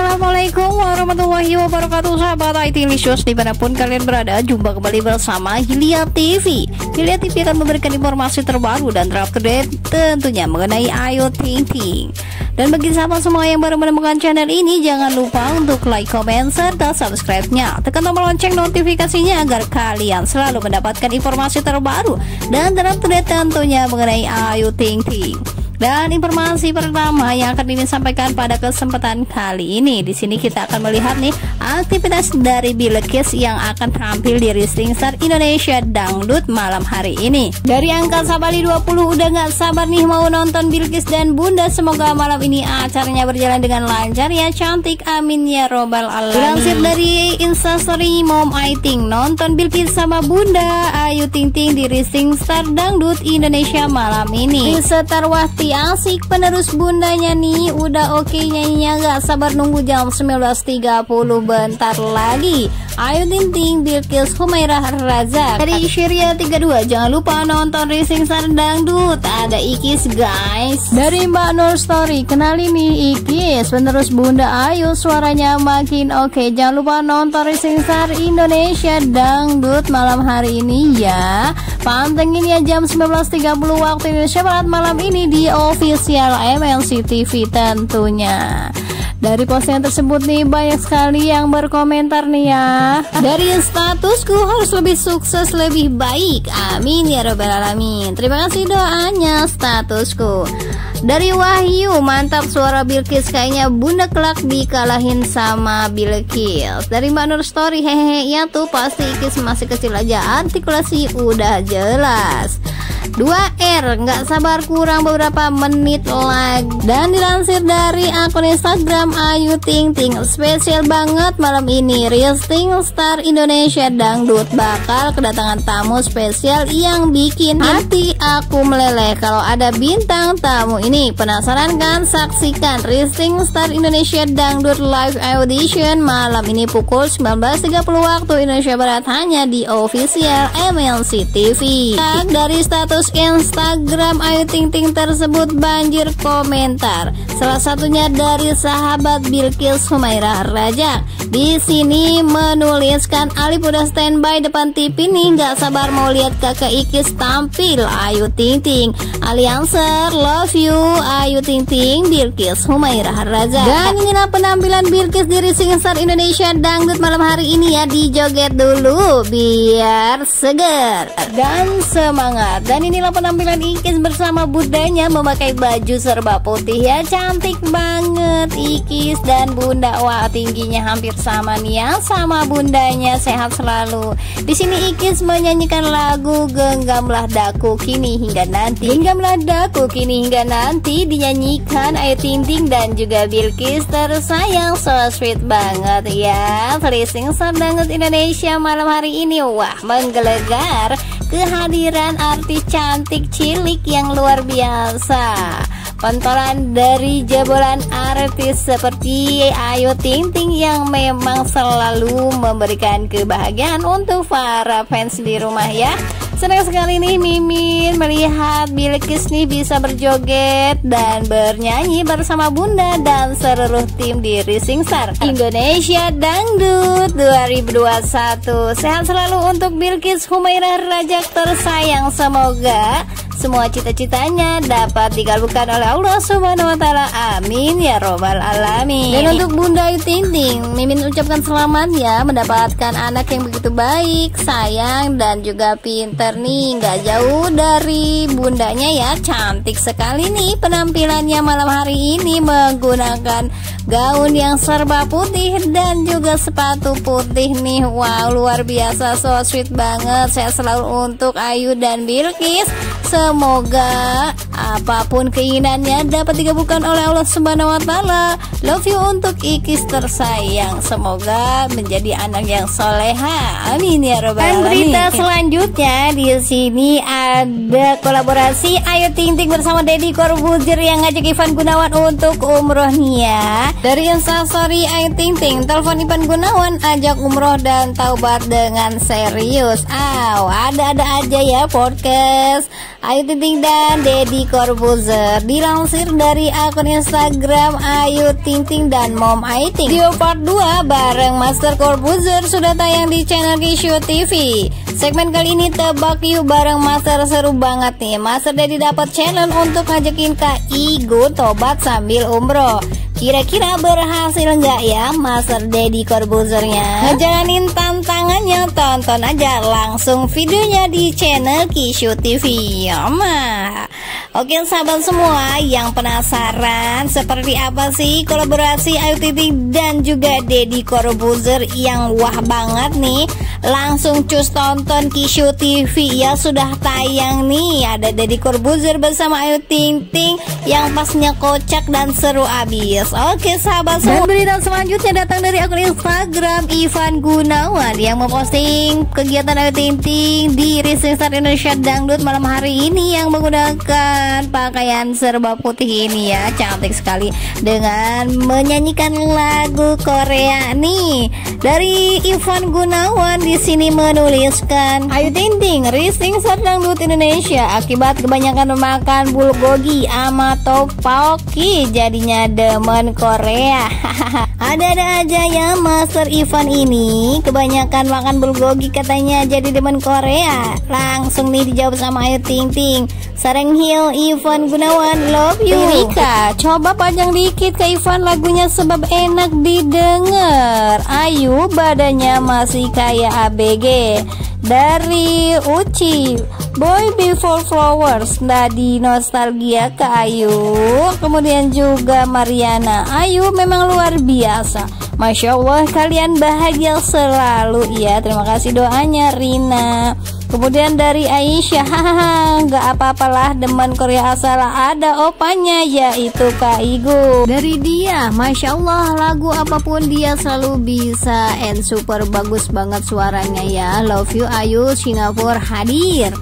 Assalamualaikum warahmatullahi wabarakatuh, sahabat iTelicious dimanapun kalian berada. Jumpa kembali bersama Hilya TV. Hilya TV akan memberikan informasi terbaru dan terupdate tentunya mengenai Ayu Ting Ting. Dan bagi sahabat semua yang baru menemukan channel ini, jangan lupa untuk like, comment, serta subscribe-nya. Tekan tombol lonceng notifikasinya agar kalian selalu mendapatkan informasi terbaru dan terupdate tentunya mengenai Ayu Ting Ting. Dan informasi pertama yang akan Mimin sampaikan pada kesempatan kali ini, di sini kita akan melihat nih aktivitas dari Bilqis yang akan tampil di Rising Star Indonesia Dangdut malam hari ini. Dari angka Sabali 20 udah nggak sabar nih mau nonton Bilqis dan Bunda. Semoga malam ini acaranya berjalan dengan lancar ya, cantik, amin ya robbal alamin. Dilansir dari Instastory Mom Aiting, nonton Bilqis sama Bunda Ayu Ting Ting di Rising Star Dangdut Indonesia malam ini. Risa Tarwati asik penerus bundanya nih, udah oke nyanyinya, gak sabar nunggu jam 19.30 bentar lagi. Ayu Ting Ting Bilqis Khumairah Razak dari Syria 32, jangan lupa nonton Rising Star Dangdut, ada Ikis guys. Dari Mbak Nur Story, kenali Mi Ikis penerus Bunda Ayu, suaranya makin oke, jangan lupa nonton Rising Star Indonesia Dangdut malam hari ini ya, pantengin ya jam 19.30 waktu Indonesia Barat malam ini di official MLC TV tentunya. Dari postingan tersebut nih banyak sekali yang berkomentar nih ya. Dari statusku harus lebih sukses, lebih baik, amin ya robbal alamin. Terima kasih doanya statusku. Dari Wahyu, mantap suara Bilqis, kayaknya Bunda kelak dikalahin sama Bilqis. Dari Mbak Nur Story, hehehe ya tuh pasti Ikis masih kecil aja, artikulasi udah jelas. 2R, nggak sabar kurang beberapa menit lagi. Dan dilansir dari akun Instagram Ayu Ting Ting, spesial banget malam ini Rising Star Indonesia Dangdut bakal kedatangan tamu spesial yang bikin hati aku meleleh. Kalau ada bintang tamu ini, penasaran kan? Saksikan Rising Star Indonesia Dangdut Live Audition malam ini pukul 19.30 waktu Indonesia Barat hanya di official MLC TV. Dari status Instagram Ayu Ting Ting tersebut banjir komentar. Salah satunya dari sahabat Bilqis Khumairah Razak. Di sini menuliskan, Alif udah standby depan TV nih, nggak sabar mau lihat kakak Ikis tampil Ayu Ting Ting. Alianser, love you Ayu Ting Ting Bilqis Khumairah Razak. Dan inilah penampilan Bilqis di Rising Star Indonesia Dangdut malam hari ini ya, dijoget dulu biar seger dan semangat. Dan inilah penampilan Ikis bersama bundanya memakai baju serba putih ya, cantik banget Ikis dan Bunda. Wah, tingginya hampir sama nih ya sama bundanya, sehat selalu. Di sini Ikis menyanyikan lagu Genggamlah Daku Kini Hingga Nanti. Genggamlah Daku Kini Hingga Nanti dinyanyikan Ayu Ting Ting dan juga Bilqis tersayang, so sweet banget ya. Rising Star Dangdut Indonesia malam hari ini, wah menggelegar kehadiran artis cantik cilik yang luar biasa. Pentolan dari jebolan artis seperti Ayu Ting Ting yang memang selalu memberikan kebahagiaan untuk para fans di rumah ya. Senang sekali nih Mimin melihat Bilqis nih bisa berjoget dan bernyanyi bersama Bunda dan seluruh tim di Rising Star Indonesia Dangdut 2021. Sehat selalu untuk Bilqis Khumairah Razak tersayang, semoga semua cita-citanya dapat dikabulkan oleh Allah Subhanahu wa Ta'ala, amin ya robbal alamin. Dan untuk Bunda Ayu Ting Ting, Mimin ucapkan selamat ya mendapatkan anak yang begitu baik, sayang dan juga pinter nih, nggak jauh dari bundanya ya. Cantik sekali nih penampilannya malam hari ini menggunakan gaun yang serba putih dan juga sepatu putih nih. Wow, luar biasa, so sweet banget. Saya selalu untuk Ayu dan Bilqis, semoga apapun keinginannya dapat dikabulkan oleh Allah Subhanahu wa Ta'ala. Love you untuk Ikis tersayang, semoga menjadi anak yang soleha, amin ya robbal alamin. Dan berita selanjutnya di sini ada kolaborasi Ayu Ting Ting bersama Deddy Corbuzier yang ngajak Ivan Gunawan untuk umroh nih ya. Dari Instastory Ayu Ting Ting, telepon Ivan Gunawan ajak umroh dan taubat dengan serius. Ada aja ya podcast Ayu Ting Ting dan Deddy Corbuzier. Dilansir dari akun Instagram Ayu Ting Ting dan Mom Ayu Ting, video part 2 bareng Master Corbuzier sudah tayang di channel Kisyo TV. Segmen kali ini tebak yuk bareng Master, seru banget nih. Master Deddy dapat challenge untuk ngajakin Kak Igo tobat sambil umroh. Kira-kira berhasil nggak ya Master Deddy Corbuzier-nya ngejalanin tantangannya? Tonton aja langsung videonya di channel Kisyo TV. Yama. Oke sahabat semua yang penasaran seperti apa sih kolaborasi Ayu Ting Ting dan juga Deddy Corbuzier yang wah banget nih. Langsung cus tonton Kisyo TV ya, sudah tayang nih. Ada Deddy Corbuzier bersama Ayu Ting Ting yang pasnya kocak dan seru abis. Oke sahabat semua. Dan berita selanjutnya datang dari akun Instagram Ivan Gunawan yang memposting kegiatan Ayu Ting Ting di Rising Star Indonesia Dangdut malam hari ini yang menggunakan pakaian serba putih ini ya, cantik sekali dengan menyanyikan lagu Korea nih. Dari Ivan Gunawan di sini menuliskan, Ayu Ting Ting Rising Star Dangdut Indonesia akibat kebanyakan memakan bulgogi ama tteokbokki jadinya demen Korea. Ada-ada aja ya Master Ivan ini, kebanyakan makan bulgogi katanya jadi demen Korea. Langsung nih dijawab sama Ayu Ting Ting. Sareng Hil, Ivan Gunawan love you. Rika, coba panjang dikit ke Ivan lagunya sebab enak didengar. Ayu badannya masih kayak ABG. Dari Uci, Boy Before Flowers, Nadi Nostalgia ke Ayu. Kemudian juga Mariana, Ayu memang luar biasa, Masya Allah kalian bahagia selalu ya. Terima kasih doanya Rina. Kemudian dari Aisyah, hahaha, nggak apa-apalah demen Korea asal ada opanya yaitu Kak Igo. Dari dia, Masya Allah lagu apapun dia selalu bisa and super bagus banget suaranya ya. Love you Ayu, Singapura hadir.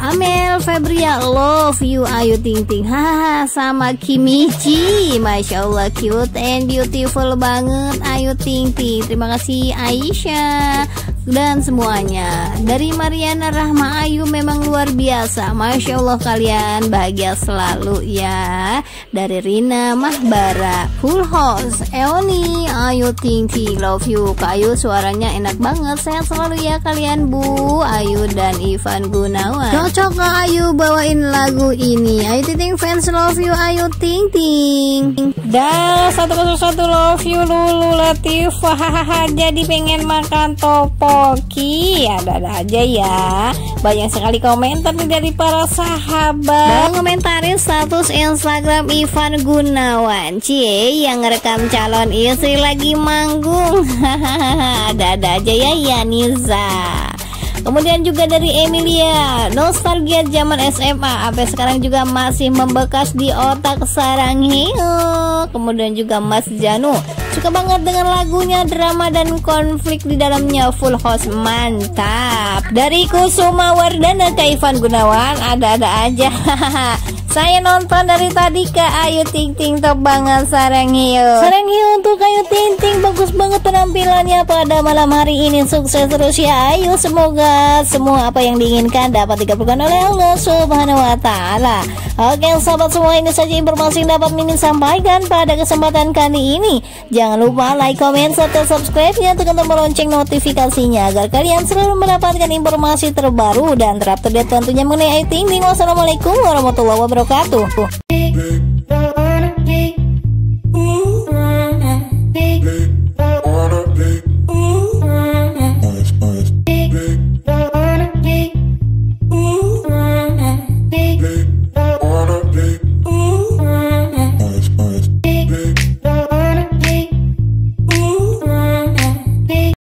Amel Febria love you Ayu Ting Ting, hahaha, sama Kimichi, Masya Allah cute and beautiful banget Ayu Ting Ting. Terima kasih Aisyah dan semuanya. Dari Mariana Rahma, Ayu memang luar biasa, Masya Allah kalian bahagia selalu ya. Dari Rina Mahbara, full house Eoni, Ayu Ting Ting love you Kak Ayu, suaranya enak banget, sehat selalu ya kalian Bu Ayu dan Ivan Gunawan. Cocok Ayu bawain lagu ini. Ayu Ting Ting fans love you Ayu Ting Ting. Dan 101 love you Lulu Latifah, hahaha, jadi pengen makan topoki. Ada-ada aja ya. Banyak sekali komentar nih dari para sahabat. Komentarin status Instagram Ivan Gunawan, cie yang ngerekam calon istri lagi manggung. Hahaha. Ada-ada aja ya Yaniza. Kemudian juga dari Emilia, nostalgia zaman SMA sampai sekarang juga masih membekas di otak sarang Heo. Kemudian juga Mas Janu, suka banget dengan lagunya, drama dan konflik di dalamnya, full house mantap. Dari Kusuma Wardana ke Ivan Gunawan, ada-ada aja. Saya nonton dari tadi ke Ayu Ting Ting, top banget sarang Hio. Sarang Hio untuk Ayu Ting Ting, bagus banget penampilannya pada malam hari ini. Sukses terus ya Ayu, semoga semua apa yang diinginkan dapat dikabulkan oleh Allah Subhanahu Wa Ta'ala. Oke sahabat semua, ini saja informasi yang dapat Mimin sampaikan pada kesempatan kali ini. Jangan lupa like, comment, serta subscribe-nya, tekan tombol lonceng notifikasinya agar kalian selalu mendapatkan informasi terbaru dan terupdate tentunya mengenai Ayu Ting Ting. Wassalamualaikum warahmatullahi wabarakatuh.